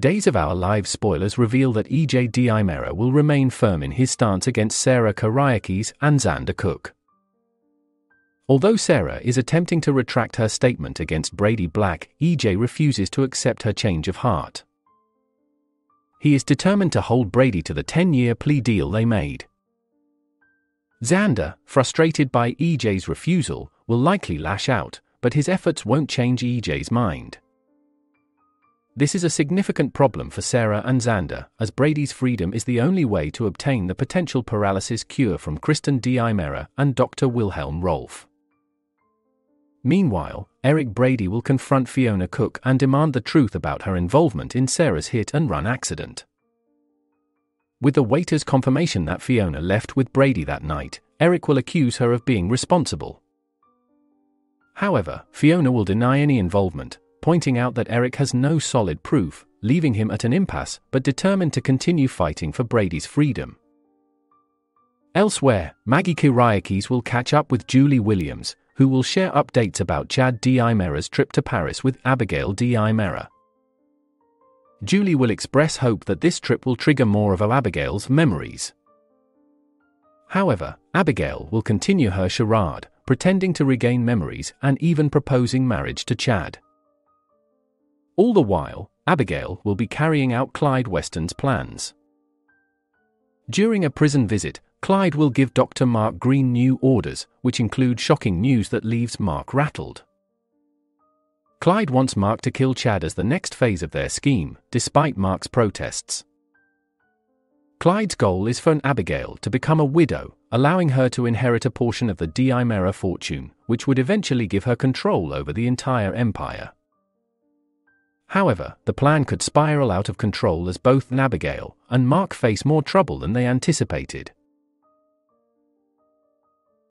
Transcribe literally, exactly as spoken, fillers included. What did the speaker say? Days of Our Lives spoilers reveal that E J DiMera will remain firm in his stance against Sarah Kiriakis and Xander Cook. Although Sarah is attempting to retract her statement against Brady Black, E J refuses to accept her change of heart. He is determined to hold Brady to the ten-year plea deal they made. Xander, frustrated by E J's refusal, will likely lash out, but his efforts won't change E J's mind. This is a significant problem for Sarah and Xander, as Brady's freedom is the only way to obtain the potential paralysis cure from Kristen DiMera and Doctor Wilhelm Rolf. Meanwhile, Eric Brady will confront Fiona Cook and demand the truth about her involvement in Sarah's hit-and-run accident. With the waiter's confirmation that Fiona left with Brady that night, Eric will accuse her of being responsible. However, Fiona will deny any involvement, pointing out that Eric has no solid proof, leaving him at an impasse but determined to continue fighting for Brady's freedom. Elsewhere, Maggie Kiriakis will catch up with Julie Williams, who will share updates about Chad DiMera's trip to Paris with Abigail DiMera. Julie will express hope that this trip will trigger more of Abigail's memories. However, Abigail will continue her charade, pretending to regain memories and even proposing marriage to Chad. All the while, Abigail will be carrying out Clyde Weston's plans. During a prison visit, Clyde will give Doctor Mark Green new orders, which include shocking news that leaves Mark rattled. Clyde wants Mark to kill Chad as the next phase of their scheme, despite Mark's protests. Clyde's goal is for Abigail to become a widow, allowing her to inherit a portion of the DiMera fortune, which would eventually give her control over the entire empire. However, the plan could spiral out of control as both Abigail and Mark face more trouble than they anticipated.